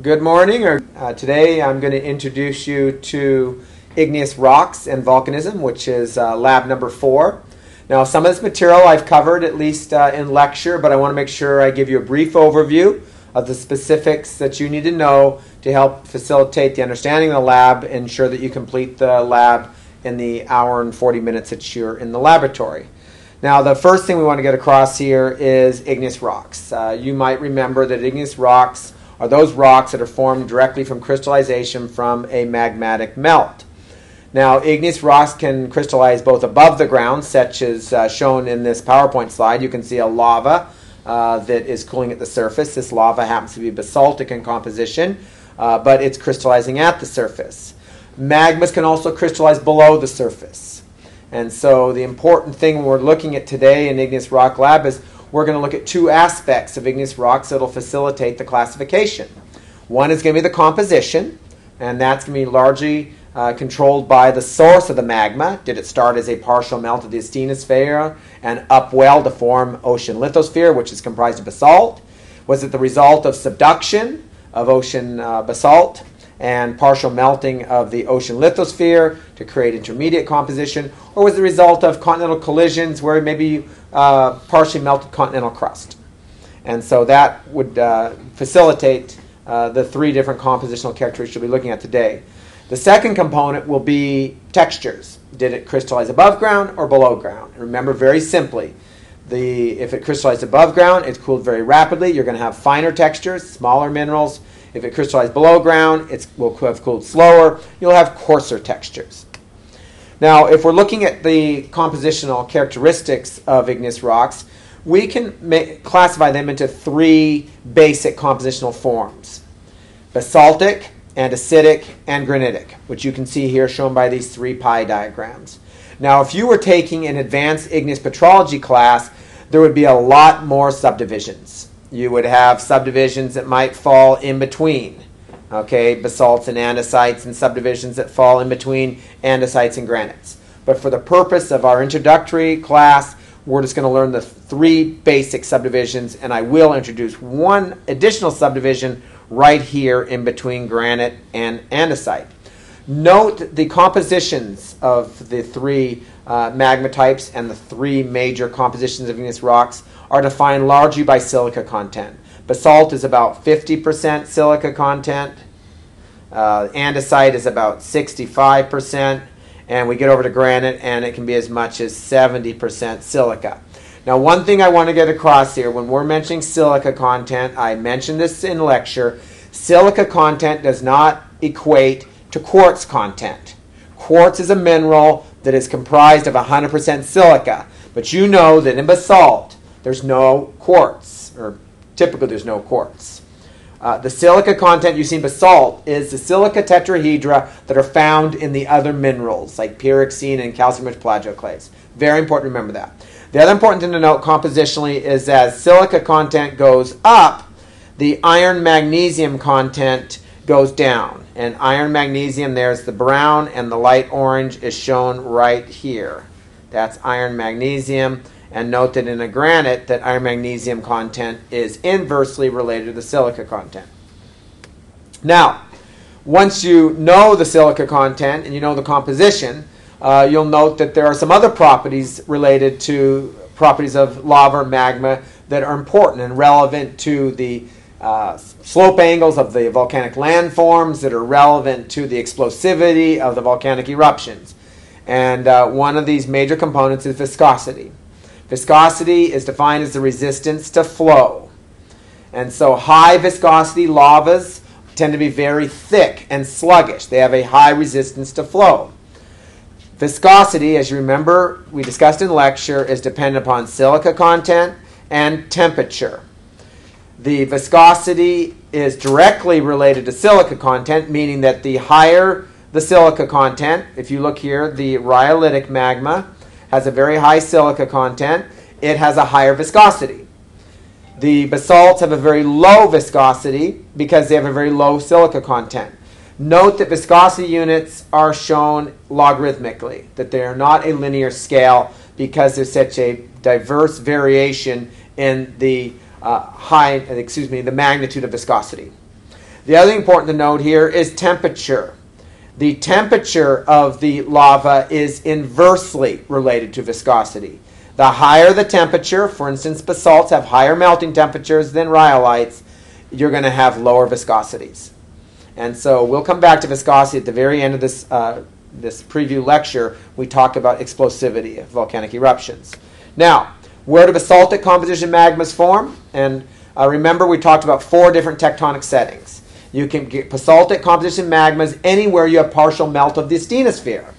Good morning. Today I'm going to introduce you to igneous rocks and volcanism, which is lab number 4. Now, some of this material I've covered, at least in lecture, but I want to make sure I give you a brief overview of the specifics that you need to know to help facilitate the understanding of the lab and ensure that you complete the lab in the hour and 40 minutes that you're in the laboratory. Now, the first thing we want to get across here is igneous rocks. You might remember that igneous rocks are those rocks that are formed directly from crystallization from a magmatic melt. Now, igneous rocks can crystallize both above the ground, such as shown in this PowerPoint slide. You can see a lava that is cooling at the surface. This lava happens to be basaltic in composition, but it's crystallizing at the surface. Magmas can also crystallize below the surface. And so the important thing we're looking at today in Igneous Rock Lab is we're going to look at two aspects of igneous rocks that will facilitate the classification. One is going to be the composition, and that's going to be largely controlled by the source of the magma. Did it start as a partial melt of the asthenosphere and upwell to form ocean lithosphere, which is comprised of basalt? Was it the result of subduction of ocean basalt and partial melting of the ocean lithosphere to create intermediate composition, or was the result of continental collisions where maybe partially melted continental crust? And so that would facilitate the three different compositional characteristics we'll be looking at today. The second component will be textures. Did it crystallize above ground or below ground? And remember very simply, if it crystallized above ground, it's cooled very rapidly. You're going to have finer textures, smaller minerals. If it crystallized below ground, it will have cooled slower. You'll have coarser textures. Now, if we're looking at the compositional characteristics of igneous rocks, we can classify them into three basic compositional forms: basaltic, andesitic, and granitic, which you can see here shown by these three pie diagrams. Now, if you were taking an advanced igneous petrology class, there would be a lot more subdivisions. You would have subdivisions that might fall in between, okay, basalts and andesites, and subdivisions that fall in between andesites and granites. But for the purpose of our introductory class, we're just going to learn the three basic subdivisions, and I will introduce one additional subdivision right here in between granite and andesite. Note the compositions of the three magma types and the three major compositions of igneous rocks are defined largely by silica content. Basalt is about 50% silica content, andesite is about 65%, and we get over to granite and it can be as much as 70% silica. Now, one thing I want to get across here, when we're mentioning silica content, I mentioned this in lecture, silica content does not equate to quartz content. Quartz is a mineral that is comprised of 100% silica, but you know that in basalt there's no quartz, or typically there's no quartz. The silica content you see in basalt is the silica tetrahedra that are found in the other minerals like pyroxene and calcium-rich plagioclase. Very important to remember that. The other important thing to note compositionally is as silica content goes up, the iron-magnesium content goes down. And iron magnesium, there's the brown, and the light orange is shown right here. That's iron magnesium. And note that in a granite, that iron magnesium content is inversely related to the silica content. Now, once you know the silica content and you know the composition, you'll note that there are some other properties related to properties of lava or magma that are important and relevant to the slope angles of the volcanic landforms, that are relevant to the explosivity of the volcanic eruptions. And one of these major components is viscosity. Viscosity is defined as the resistance to flow. And so high viscosity lavas tend to be very thick and sluggish. They have a high resistance to flow. Viscosity, as you remember, we discussed in lecture, is dependent upon silica content and temperature. The viscosity is directly related to silica content, meaning that the higher the silica content, if you look here, the rhyolitic magma has a very high silica content. It has a higher viscosity. The basalts have a very low viscosity because they have a very low silica content. Note that viscosity units are shown logarithmically, that they are not a linear scale because there's such a diverse variation in the magnitude of viscosity. The other thing important to note here is temperature. The temperature of the lava is inversely related to viscosity. The higher the temperature, for instance, basalts have higher melting temperatures than rhyolites, you're going to have lower viscosities. And so we'll come back to viscosity at the very end of this this preview lecture. We talk about explosivity of volcanic eruptions. Now, where do basaltic composition magmas form? And remember, we talked about four different tectonic settings. You can get basaltic composition magmas anywhere you have partial melt of the asthenosphere.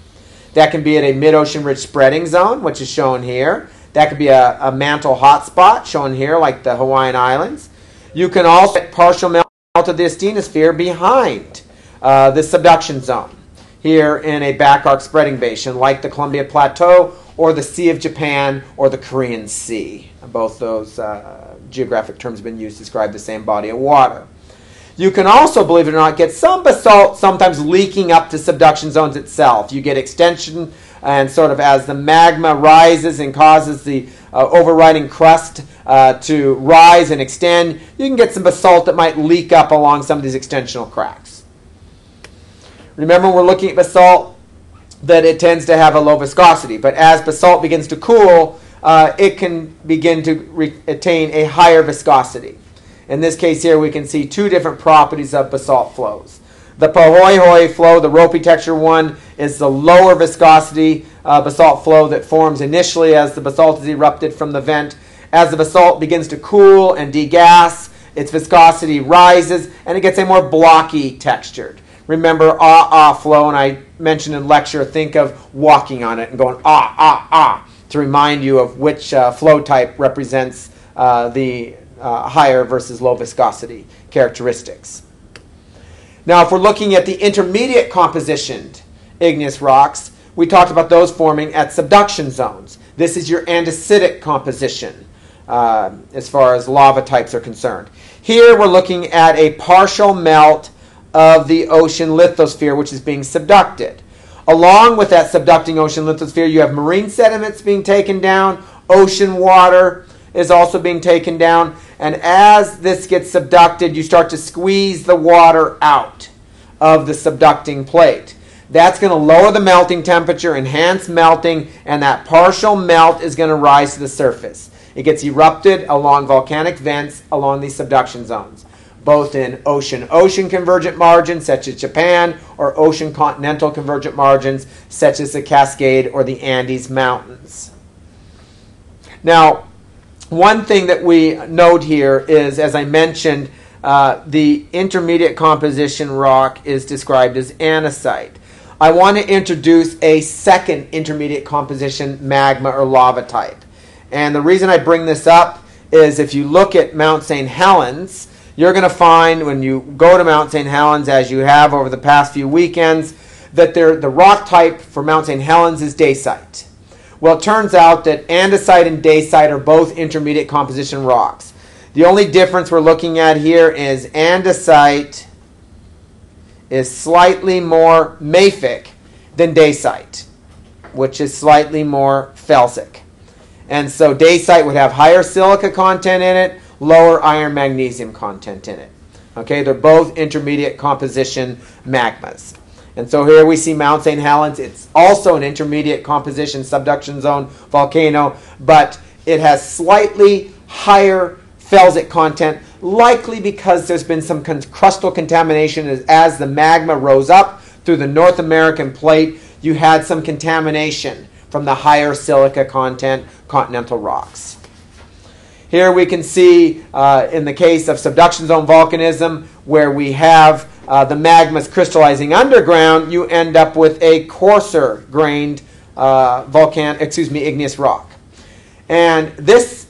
That can be at a mid-ocean ridge spreading zone, which is shown here. That could be a mantle hotspot, shown here, like the Hawaiian Islands. You can also get partial melt of the asthenosphere behind the subduction zone, here in a back arc spreading basin, like the Columbia Plateau or the Sea of Japan or the Korean Sea. Both those geographic terms have been used to describe the same body of water. You can also, believe it or not, get some basalt sometimes leaking up to subduction zones itself. You get extension, and sort of as the magma rises and causes the overriding crust to rise and extend, you can get some basalt that might leak up along some of these extensional cracks. Remember, when we're looking at basalt, that it tends to have a low viscosity, but as basalt begins to cool, it can begin to attain a higher viscosity. In this case here, we can see two different properties of basalt flows. The Pahoehoe flow, the ropey texture one, is the lower viscosity basalt flow that forms initially as the basalt is erupted from the vent. As the basalt begins to cool and degas, its viscosity rises, and it gets a more blocky textured. Remember ah-ah flow, and I mentioned in lecture, think of walking on it and going ah, ah, ah, to remind you of which flow type represents the higher versus low viscosity characteristics. Now, if we're looking at the intermediate compositioned igneous rocks, we talked about those forming at subduction zones. This is your andesitic composition as far as lava types are concerned. Here we're looking at a partial melt of the ocean lithosphere, which is being subducted. Along with that subducting ocean lithosphere, you have marine sediments being taken down, ocean water is also being taken down, and as this gets subducted, you start to squeeze the water out of the subducting plate. That's going to lower the melting temperature, enhance melting, and that partial melt is going to rise to the surface. It gets erupted along volcanic vents along these subduction zones, both in ocean-ocean convergent margins, such as Japan, or ocean-continental convergent margins, such as the Cascade or the Andes Mountains. Now, one thing that we note here is, as I mentioned, the intermediate composition rock is described as andesite. I want to introduce a second intermediate composition magma or lava type. And the reason I bring this up is if you look at Mount St. Helens, you're going to find when you go to Mount St. Helens, as you have over the past few weekends, that the rock type for Mount St. Helens is dacite. Well, it turns out that andesite and dacite are both intermediate composition rocks. The only difference we're looking at here is andesite is slightly more mafic than dacite, which is slightly more felsic. And so dacite would have higher silica content in it, lower iron magnesium content in it. Okay, they're both intermediate composition magmas. And so here we see Mount St. Helens. It's also an intermediate composition subduction zone volcano, but it has slightly higher felsic content, likely because there's been some crustal contamination as the magma rose up through the North American plate. You had some contamination from the higher silica content continental rocks. Here we can see in the case of subduction zone volcanism, where we have the magmas crystallizing underground, you end up with a coarser grained igneous rock. And this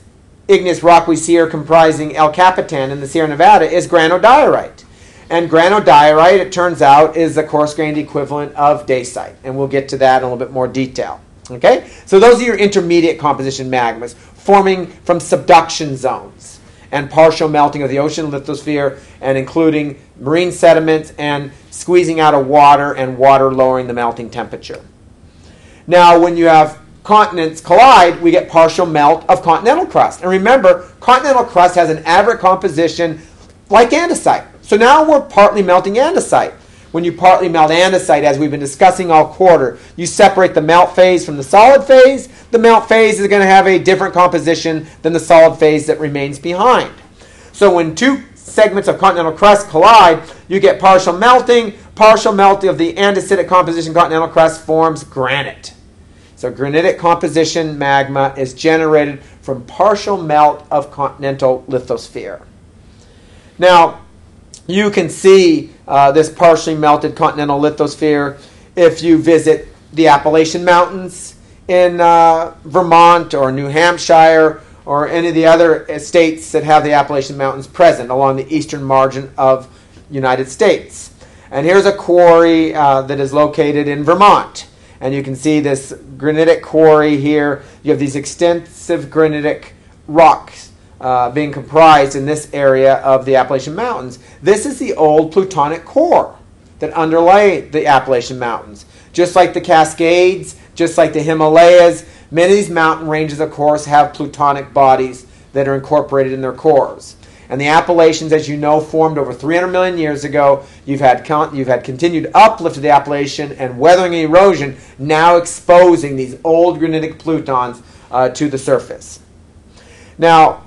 igneous rock we see here comprising El Capitan in the Sierra Nevada is granodiorite. And granodiorite, it turns out, is the coarse grained equivalent of dacite. And we'll get to that in a little bit more detail. Okay? So those are your intermediate composition magmas forming from subduction zones and partial melting of the ocean lithosphere, and including marine sediments and squeezing out of water and water lowering the melting temperature. Now, when you have continents collide, we get partial melt of continental crust. And remember, continental crust has an average composition like andesite. So now we're partly melting andesite. When you partly melt andesite, as we've been discussing all quarter, you separate the melt phase from the solid phase. The melt phase is going to have a different composition than the solid phase that remains behind. So when two segments of continental crust collide, you get partial melting. Partial melting of the andesitic composition continental crust forms granite. So granitic composition magma is generated from partial melt of continental lithosphere. Now, you can see this partially melted continental lithosphere if you visit the Appalachian Mountains in Vermont or New Hampshire or any of the other states that have the Appalachian Mountains present along the eastern margin of the United States. And here's a quarry that is located in Vermont. And you can see this granitic quarry here. You have these extensive granitic rocks being comprised in this area of the Appalachian Mountains. This is the old plutonic core that underlay the Appalachian Mountains. Just like the Cascades, just like the Himalayas, many of these mountain ranges, of course, have plutonic bodies that are incorporated in their cores. And the Appalachians, as you know, formed over 300 million years ago. You've had continued uplift of the Appalachian and weathering and erosion, now exposing these old granitic plutons to the surface. Now,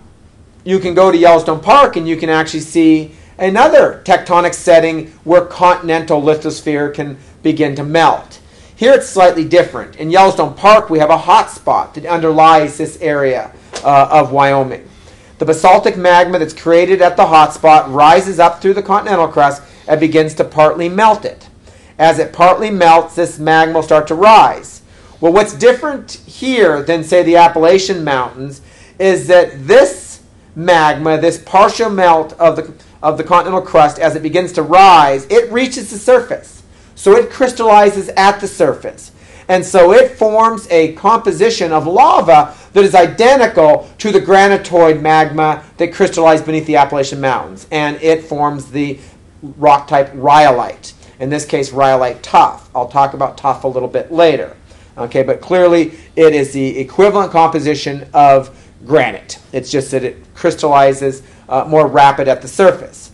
you can go to Yellowstone Park and you can actually see another tectonic setting where continental lithosphere can begin to melt. Here it's slightly different. In Yellowstone Park, we have a hot spot that underlies this area of Wyoming. The basaltic magma that's created at the hot spot rises up through the continental crust and begins to partly melt it. As it partly melts, this magma will start to rise. Well, what's different here than, say, the Appalachian Mountains is that this magma, this partial melt of the continental crust, as it begins to rise, it reaches the surface. So it crystallizes at the surface. And so it forms a composition of lava that is identical to the granitoid magma that crystallized beneath the Appalachian Mountains. And it forms the rock type rhyolite. In this case, rhyolite tuff. I'll talk about tuff a little bit later. Okay, but clearly it is the equivalent composition of granite. It's just that it crystallizes more rapid at the surface.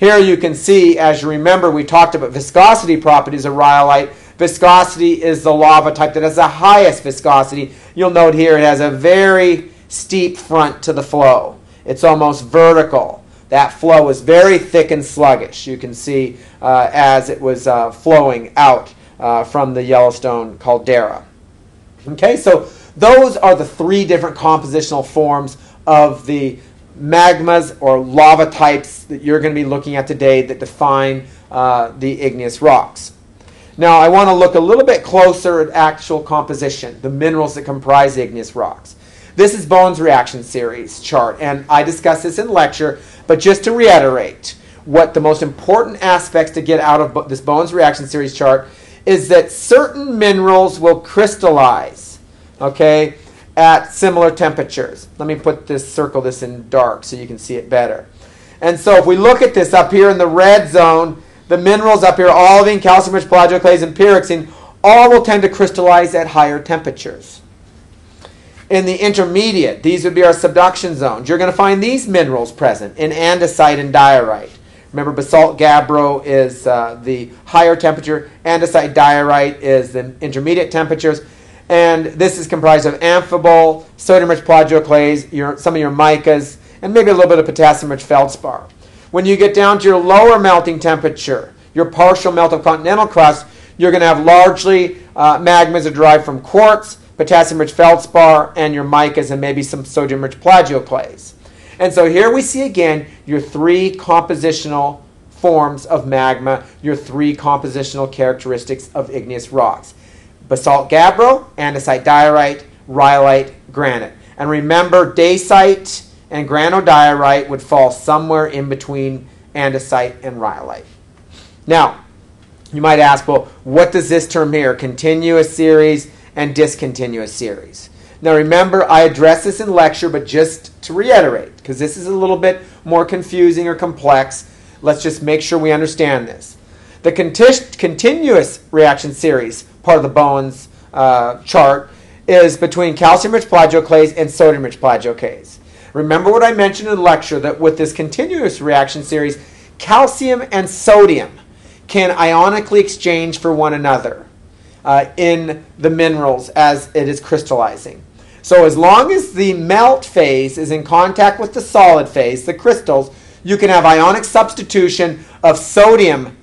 Here you can see, as you remember, we talked about viscosity properties of rhyolite. Viscosity is the lava type that has the highest viscosity. You'll note here it has a very steep front to the flow. It's almost vertical. That flow is very thick and sluggish. You can see as it was flowing out from the Yellowstone caldera. Okay, so those are the three different compositional forms of the magmas or lava types that you're going to be looking at today that define the igneous rocks. Now, I want to look a little bit closer at actual composition, the minerals that comprise igneous rocks. This is Bowen's reaction series chart, and I discussed this in lecture, but just to reiterate what the most important aspects to get out of this Bowen's reaction series chart is that certain minerals will crystallize, okay, at similar temperatures. Let me put this, circle this in dark so you can see it better. And so if we look at this up here in the red zone, the minerals up here, olivine, calcium-rich plagioclase, and pyroxene, all will tend to crystallize at higher temperatures. In the intermediate, these would be our subduction zones. You're going to find these minerals present in andesite and diorite. Remember, basalt gabbro is the higher temperature. Andesite diorite is the intermediate temperatures. And this is comprised of amphibole, sodium-rich plagioclase, some of your micas, and maybe a little bit of potassium-rich feldspar. When you get down to your lower melting temperature, your partial melt of continental crust, you're going to have largely magmas that are derived from quartz, potassium-rich feldspar, and your micas, and maybe some sodium-rich plagioclase. And so here we see again your three compositional forms of magma, your three compositional characteristics of igneous rocks. Basalt gabbro, andesite diorite, rhyolite, granite. And remember, dacite and granodiorite would fall somewhere in between andesite and rhyolite. Now, you might ask, well, what does this term here, continuous series and discontinuous series? Now remember, I addressed this in lecture, but just to reiterate, because this is a little bit more confusing or complex, let's just make sure we understand this. The continuous reaction series, part of the Bowen's chart, is between calcium-rich plagioclase and sodium-rich plagioclase. Remember what I mentioned in the lecture, that with this continuous reaction series, Calcium and sodium can ionically exchange for one another in the minerals as it is crystallizing. So as long as the melt phase is in contact with the solid phase, the crystals, you can have ionic substitution of sodium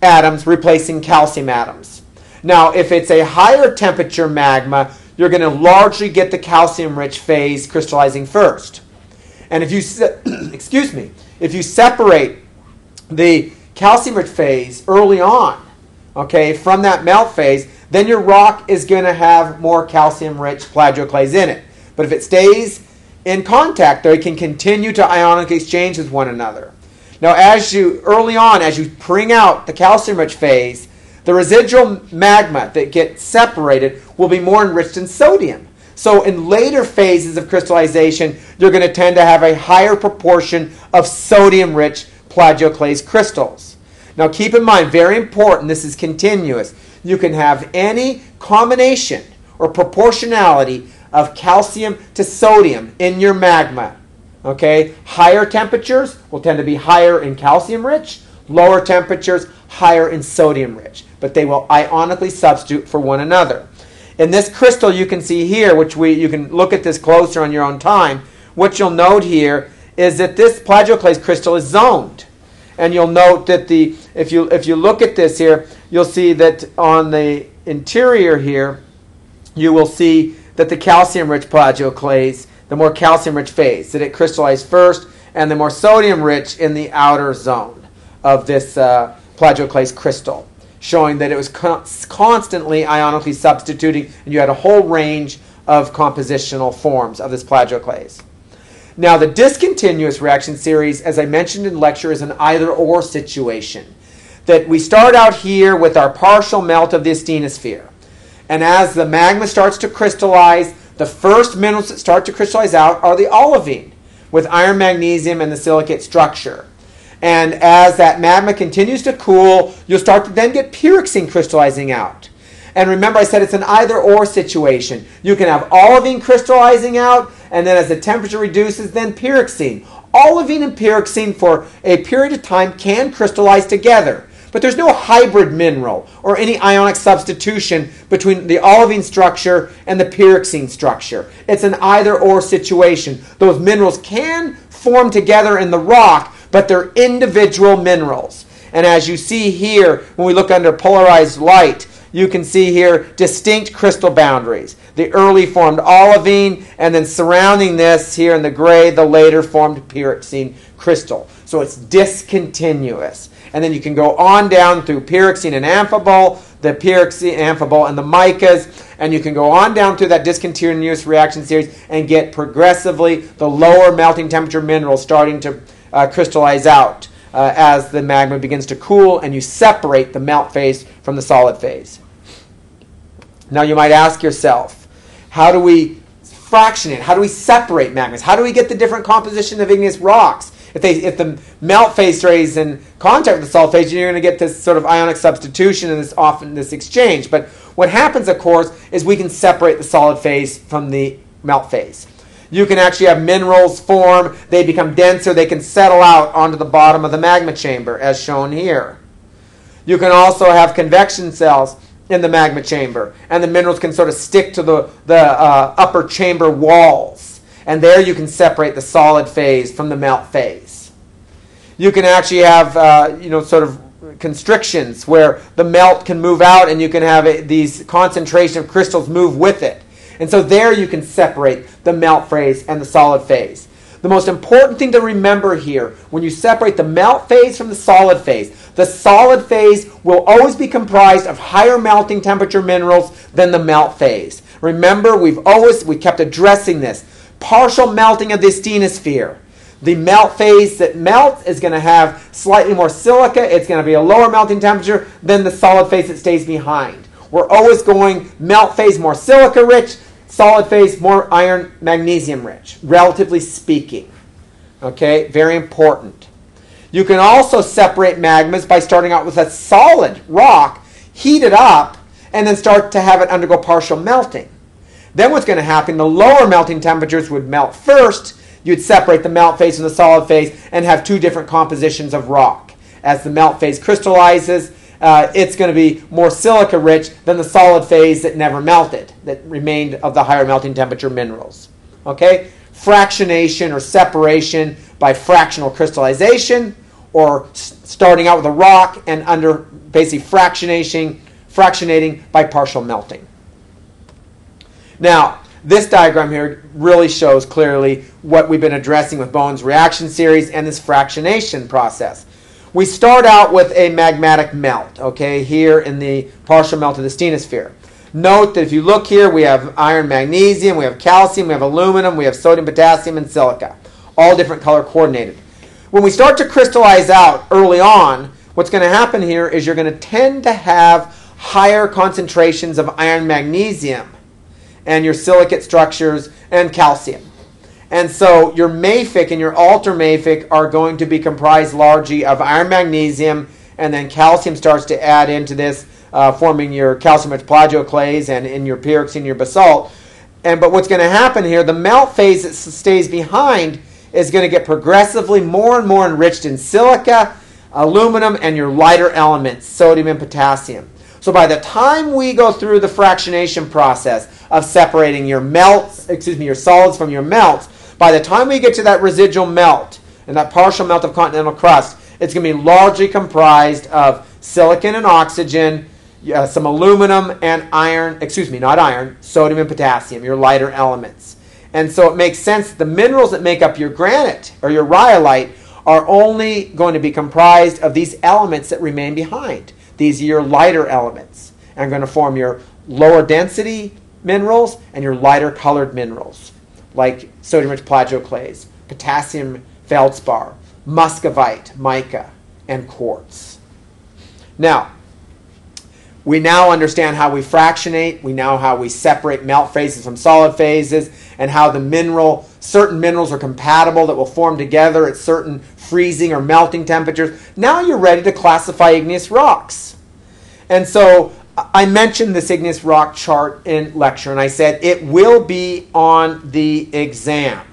atoms replacing calcium atoms. Now, if it's a higher temperature magma, you're going to largely get the calcium-rich phase crystallizing first. And if you if you separate the calcium-rich phase early on, okay, from that melt phase, then your rock is going to have more calcium-rich plagioclase in it. But if it stays in contact, they can continue to ionic exchange with one another. Now, as you early on, as you bring out the calcium-rich phase, the residual magma that gets separated will be more enriched in sodium. So in later phases of crystallization, you're going to tend to have a higher proportion of sodium-rich plagioclase crystals. Now keep in mind, very important, this is continuous. You can have any combination or proportionality of calcium to sodium in your magma. Okay? Higher temperatures will tend to be higher in calcium-rich, lower temperatures higher in sodium-rich, but they will ionically substitute for one another. In this crystal you can see here, which you can look at this closer on your own time, what you'll note here is that this plagioclase crystal is zoned. And you'll note that if you look at this here, you'll see that on the interior here, you will see that the calcium-rich plagioclase, the more calcium-rich phase, that it crystallized first, and the more sodium-rich in the outer zone of this plagioclase crystal, showing that it was constantly ionically substituting, and you had a whole range of compositional forms of this plagioclase. Now, the discontinuous reaction series, as I mentioned in lecture, is an either-or situation, that we start out here with our partial melt of the asthenosphere, and as the magma starts to crystallize, the first minerals that start to crystallize out are the olivine, with iron, magnesium, and the silicate structure. And as that magma continues to cool, you'll start to then get pyroxene crystallizing out. And remember, I said it's an either-or situation. You can have olivine crystallizing out, and then as the temperature reduces, then pyroxene. Olivine and pyroxene for a period of time can crystallize together. But there's no hybrid mineral or any ionic substitution between the olivine structure and the pyroxene structure. It's an either-or situation. Those minerals can form together in the rock, but they're individual minerals. And as you see here, when we look under polarized light, you can see here distinct crystal boundaries. The early formed olivine, and then surrounding this here in the gray, the later formed pyroxene crystal. So it's discontinuous. And then you can go on down through pyroxene and amphibole, the pyroxene, amphibole, and the micas, and you can go on down through that discontinuous reaction series and get progressively the lower melting temperature minerals starting to crystallize out as the magma begins to cool and you separate the melt phase from the solid phase. Now you might ask yourself, how do we fractionate? How do we separate magmas? How do we get the different composition of igneous rocks? If the melt phase stays in contact with the solid phase, you're going to get this sort of ionic substitution and this exchange. But what happens, of course, is we can separate the solid phase from the melt phase. You can actually have minerals form. They become denser. They can settle out onto the bottom of the magma chamber, as shown here. You can also have convection cells in the magma chamber, and the minerals can sort of stick to the upper chamber walls. And there you can separate the solid phase from the melt phase. You can actually have sort of constrictions where the melt can move out, and you can have these concentration of crystals move with it. And so there you can separate the melt phase and the solid phase. The most important thing to remember here, when you separate the melt phase from the solid phase will always be comprised of higher melting temperature minerals than the melt phase. Remember, we kept addressing this. Partial melting of the asthenosphere. The melt phase that melts is going to have slightly more silica. It's going to be a lower melting temperature than the solid phase that stays behind. We're always going melt phase more silica rich, solid phase more iron magnesium rich, relatively speaking. Okay, very important. You can also separate magmas by starting out with a solid rock, heat it up, and then start to have it undergo partial melting. Then what's going to happen, the lower melting temperatures would melt first. you'd separate the melt phase from the solid phase and have two different compositions of rock. As the melt phase crystallizes, it's going to be more silica-rich than the solid phase that never melted, that remained of the higher melting temperature minerals. Okay? Fractionation or separation by fractional crystallization, or starting out with a rock and under basically fractionating by partial melting. Now, this diagram here really shows clearly what we've been addressing with Bowen's reaction series and this fractionation process. We start out with a magmatic melt, okay, here in the partial melt of the asthenosphere. Note that if you look here, we have iron, magnesium, we have calcium, we have aluminum, we have sodium, potassium, and silica, all different color coordinated. When we start to crystallize out early on, what's going to happen here is you're going to tend to have higher concentrations of iron, magnesium, and your silicate structures, and calcium. And so your mafic and your alter mafic are going to be comprised largely of iron, magnesium, and then calcium starts to add into this, forming your calcium-rich plagioclase and in your pyrites and your basalt. But what's going to happen here, the melt phase that stays behind is going to get progressively more and more enriched in silica, aluminum, and your lighter elements, sodium and potassium. So by the time we go through the fractionation process of separating your solids from your melts, by the time we get to that residual melt and that partial melt of continental crust, it's going to be largely comprised of silicon and oxygen, some aluminum and sodium and potassium, your lighter elements. And so it makes sense the minerals that make up your granite or your rhyolite are only going to be comprised of these elements that remain behind. These are your lighter elements, and are going to form your lower density minerals and your lighter colored minerals, like sodium-rich plagioclase, potassium feldspar, muscovite, mica, and quartz. Now, we now understand how we fractionate, we know how we separate melt phases from solid phases, and how certain minerals are compatible that will form together at certain freezing or melting temperatures. Now you're ready to classify igneous rocks. And so I mentioned this igneous rock chart in lecture, and I said it will be on the exam.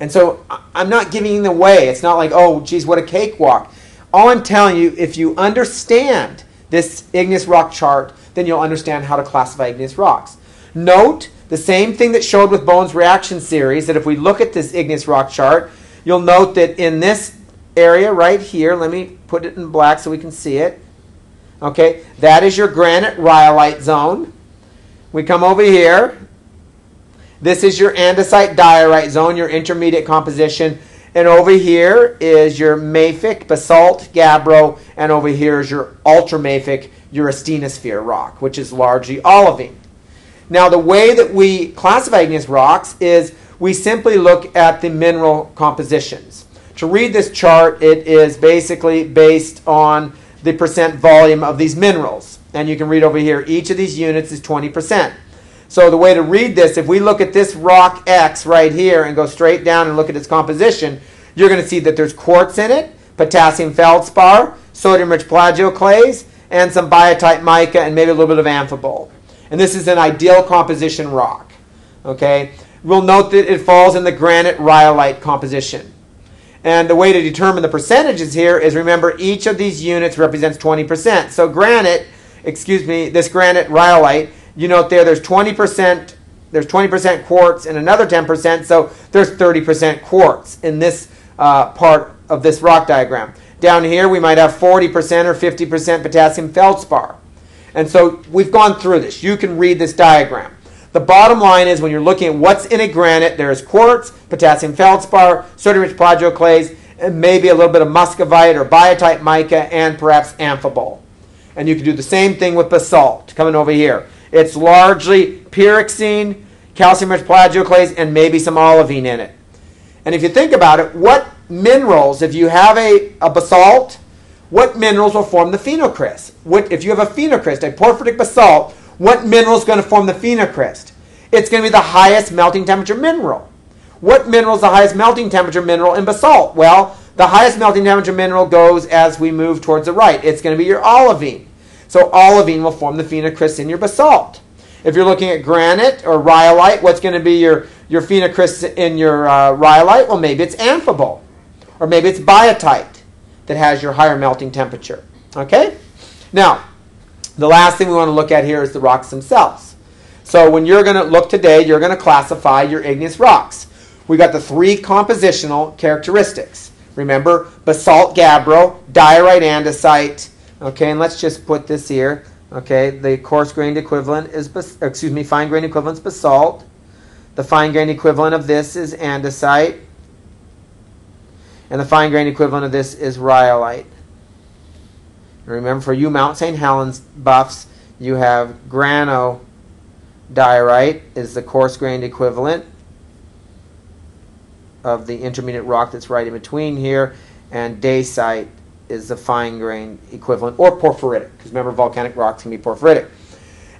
And so I'm not giving it away. It's not like, oh, geez, what a cakewalk. All I'm telling you, if you understand this igneous rock chart, then you'll understand how to classify igneous rocks. Note the same thing that showed with Bowen's reaction series, that if we look at this igneous rock chart, you'll note that in this area right here, let me put it in black so we can see it. Okay, that is your granite rhyolite zone. We come over here. This is your andesite diorite zone, your intermediate composition. And over here is your mafic, basalt, gabbro, and over here is your ultramafic, your asthenosphere rock, which is largely olivine. Now, the way that we classify igneous rocks is we simply look at the mineral compositions. To read this chart, it is basically based on the percent volume of these minerals. And you can read over here, each of these units is 20%. So the way to read this, if we look at this rock X right here and go straight down and look at its composition, you're going to see that there's quartz in it, potassium feldspar, sodium-rich plagioclase, and some biotite mica and maybe a little bit of amphibole. And this is an ideal composition rock. Okay? We'll note that it falls in the granite rhyolite composition. And the way to determine the percentages here is, remember, each of these units represents 20%. So this granite rhyolite, you note there's 20%, there's 20% quartz and another 10%, so there's 30% quartz in this part of this rock diagram. Down here we might have 40% or 50% potassium feldspar. And so we've gone through this. You can read this diagram. The bottom line is when you're looking at what's in a granite, there is quartz, potassium feldspar, sodium-rich plagioclase, and maybe a little bit of muscovite or biotite mica and perhaps amphibole. And you can do the same thing with basalt coming over here. It's largely pyroxene, calcium-rich plagioclase, and maybe some olivine in it. And if you think about it, what minerals, if you have a basalt, what minerals will form the phenocryst? If you have a phenocryst, a porphyritic basalt, what mineral is going to form the phenocryst? It's going to be the highest melting temperature mineral. What mineral is the highest melting temperature mineral in basalt? Well, the highest melting temperature mineral goes as we move towards the right. It's going to be your olivine. So olivine will form the phenocryst in your basalt. If you're looking at granite or rhyolite, what's going to be your phenocrysts in your rhyolite? Well, maybe it's amphibole, or maybe it's biotite that has your higher melting temperature. Okay? Now, the last thing we want to look at here is the rocks themselves. So when you're going to look today, you're going to classify your igneous rocks. We got the three compositional characteristics. Remember, basalt gabbro, diorite andesite. Okay, and let's just put this here. Okay, the coarse-grained equivalent is, fine-grained equivalent is basalt. The fine-grained equivalent of this is andesite. And the fine-grained equivalent of this is rhyolite. And remember, for you Mount St. Helens buffs, you have granodiorite is the coarse-grained equivalent of the intermediate rock that's right in between here, and dacite is the fine-grained equivalent, or porphyritic, because remember, volcanic rocks can be porphyritic.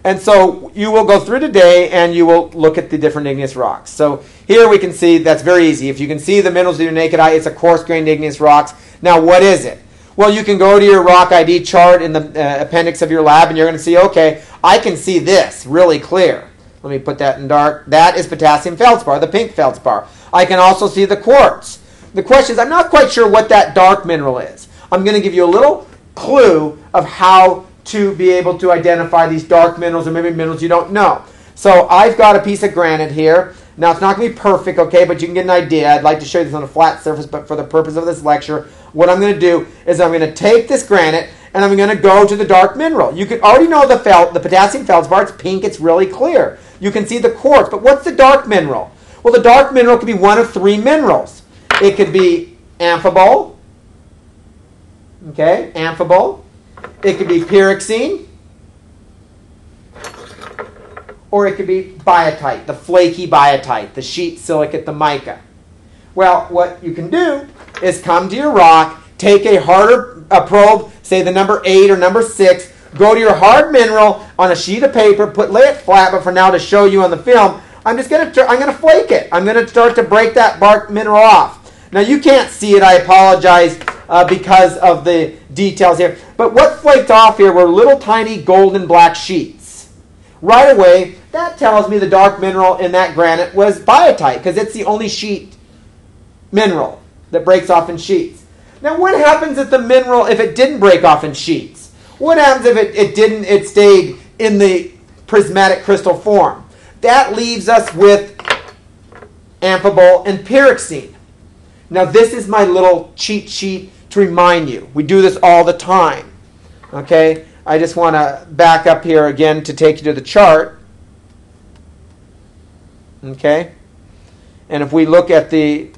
And so you will go through today and you will look at the different igneous rocks. So here we can see, that's very easy. If you can see the minerals with your naked eye, it's a coarse-grained igneous rocks. Now what is it? Well, you can go to your rock ID chart in the appendix of your lab, and you're going to see, okay, I can see this really clear. Let me put that in dark. That is potassium feldspar, the pink feldspar. I can also see the quartz. The question is, I'm not quite sure what that dark mineral is. I'm going to give you a little clue of how to be able to identify these dark minerals, or maybe minerals you don't know. So I've got a piece of granite here. Now, it's not going to be perfect, okay, but you can get an idea. I'd like to show you this on a flat surface, but for the purpose of this lecture, what I'm going to do is I'm going to take this granite and I'm going to go to the dark mineral. You could already know the potassium feldspar. It's pink. It's really clear. You can see the quartz. But what's the dark mineral? Well, the dark mineral could be one of three minerals. It could be amphibole. Okay, amphibole. It could be pyroxene. Or it could be biotite, the flaky biotite, the sheet silicate, the mica. Well, what you can do is come to your rock, take a harder probe, say the number 8 or number 6, go to your hard mineral on a sheet of paper, lay it flat, but for now to show you on the film, I'm going to flake it. I'm going to start to break that bark mineral off. Now you can't see it, I apologize, because of the details here. But what flaked off here were little tiny gold and black sheets. Right away, that tells me the dark mineral in that granite was biotite, because it's the only sheet mineral that breaks off in sheets. Now what happens if the mineral, if it didn't break off in sheets? What happens if it stayed in the prismatic crystal form? That leaves us with amphibole and pyroxene. Now this is my little cheat sheet to remind you. We do this all the time. Okay? I just want to back up here again to take you to the chart. Okay? And if we look at the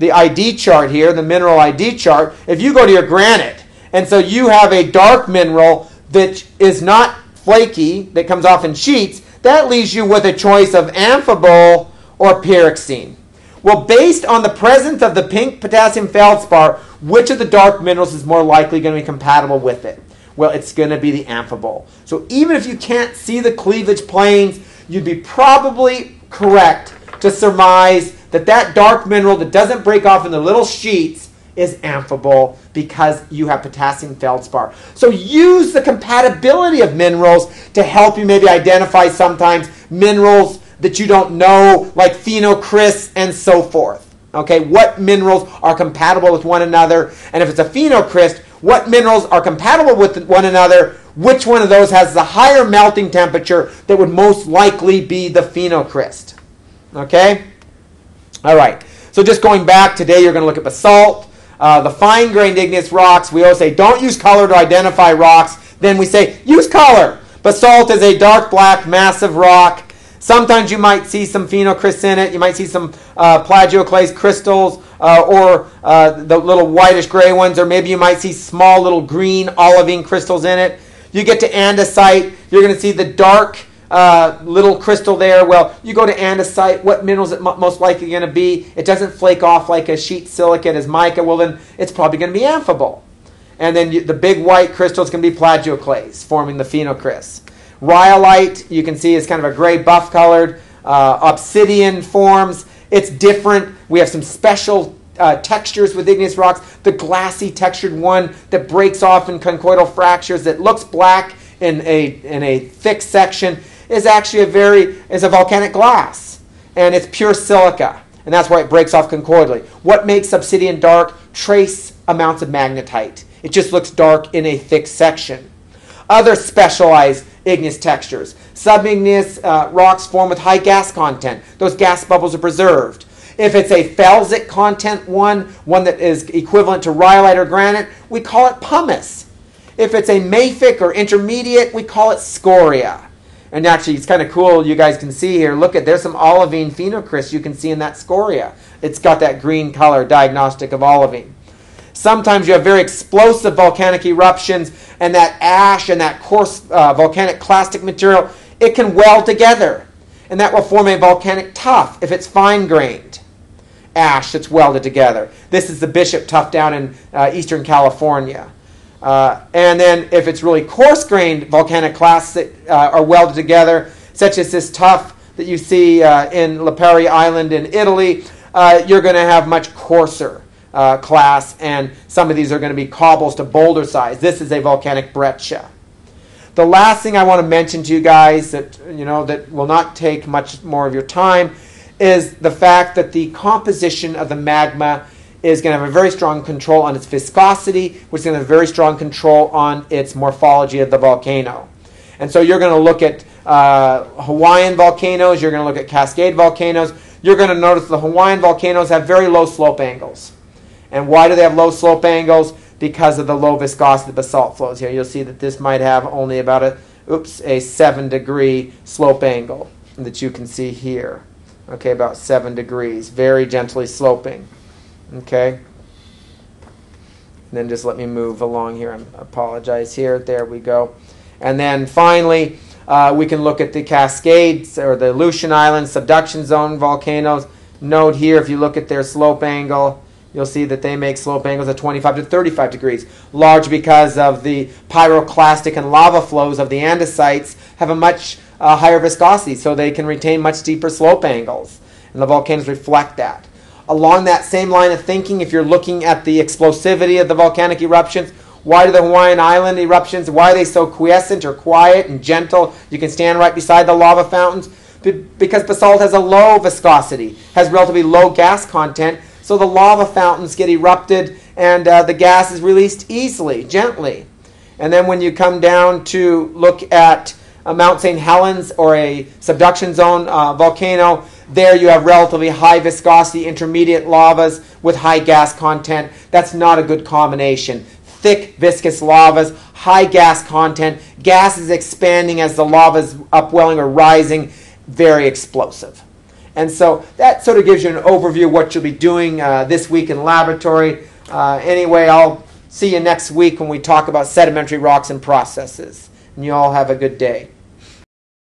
ID chart here, the mineral ID chart, if you go to your granite, and so you have a dark mineral that is not flaky, that comes off in sheets, that leaves you with a choice of amphibole or pyroxene. Well, based on the presence of the pink potassium feldspar, which of the dark minerals is more likely going to be compatible with it? Well, it's going to be the amphibole. So even if you can't see the cleavage planes, you'd be probably correct to surmise that that dark mineral that doesn't break off in the little sheets is amphibole, because you have potassium feldspar. So use the compatibility of minerals to help you maybe identify sometimes minerals that you don't know, like phenocrysts and so forth. Okay, what minerals are compatible with one another? And if it's a phenocryst, what minerals are compatible with one another? Which one of those has the higher melting temperature that would most likely be the phenocryst? Okay? All right. So just going back, today you're going to look at basalt, the fine-grained igneous rocks. We always say don't use color to identify rocks. Then we say use color. Basalt is a dark black massive rock. Sometimes you might see some phenocrysts in it. You might see some plagioclase crystals or the little whitish-gray ones, or maybe you might see small little green olivine crystals in it. You get to andesite. You're going to see the dark little crystal there. Well, you go to andesite. What mineral is it most likely going to be? It doesn't flake off like a sheet silicate as mica. Well, then it's probably going to be amphibole. And then the big white crystals can be plagioclase, forming the phenocrysts. Rhyolite, you can see, is kind of a gray buff colored. Obsidian forms. It's different. We have some special textures with igneous rocks. The glassy textured one that breaks off in conchoidal fractures that looks black in a thick section. is actually a volcanic glass, and it's pure silica, and that's why it breaks off conchoidally. What makes obsidian dark? Trace amounts of magnetite. It just looks dark in a thick section. Other specialized igneous textures. Subigneous rocks form with high gas content. Those gas bubbles are preserved. If it's a felsic content one that is equivalent to rhyolite or granite, we call it pumice. If it's a mafic or intermediate, we call it scoria. And actually, it's kind of cool. You guys can see here. Look at, there's some olivine phenocrysts you can see in that scoria. It's got that green color, diagnostic of olivine. Sometimes you have very explosive volcanic eruptions, and that ash and that coarse volcanic clastic material, it can weld together. And that will form a volcanic tuff if it's fine-grained ash that's welded together. This is the Bishop tuff down in eastern California. And then if it's really coarse-grained volcanic clasts that are welded together, such as this tuff that you see in Lipari Island in Italy, you're going to have much coarser clasts, and some of these are going to be cobbles to boulder size. This is a volcanic breccia. The last thing I want to mention to you guys that, you know, that will not take much more of your time is the fact that the composition of the magma is going to have a very strong control on its viscosity, which is going to have a very strong control on its morphology of the volcano. And so you're going to look at Hawaiian volcanoes, you're going to look at Cascade volcanoes, you're going to notice the Hawaiian volcanoes have very low slope angles. And why do they have low slope angles? Because of the low viscosity of the basalt flows here. You'll see that this might have only about a 7-degree slope angle that you can see here. Okay, about 7 degrees, very gently sloping. Okay, and then just let me move along here. I apologize here. There we go. And then finally, we can look at the Cascades or the Aleutian Islands subduction zone volcanoes. Note here, if you look at their slope angle, you'll see that they make slope angles of 25 to 35 degrees, large because of the pyroclastic and lava flows of the andesites have a much higher viscosity, so they can retain much deeper slope angles, and the volcanoes reflect that. Along that same line of thinking, if you're looking at the explosivity of the volcanic eruptions, why do the Hawaiian Island eruptions, why are they so quiescent or quiet and gentle? You can stand right beside the lava fountains because basalt has a low viscosity, has relatively low gas content, so the lava fountains get erupted, and the gas is released easily, gently. And then when you come down to look at Mount St. Helens or a subduction zone volcano, there you have relatively high viscosity intermediate lavas with high gas content. That's not a good combination. Thick viscous lavas, high gas content, gas is expanding as the lava is upwelling or rising, very explosive. And so that sort of gives you an overview of what you'll be doing this week in laboratory. Anyway, I'll see you next week when we talk about sedimentary rocks and processes. And you all have a good day.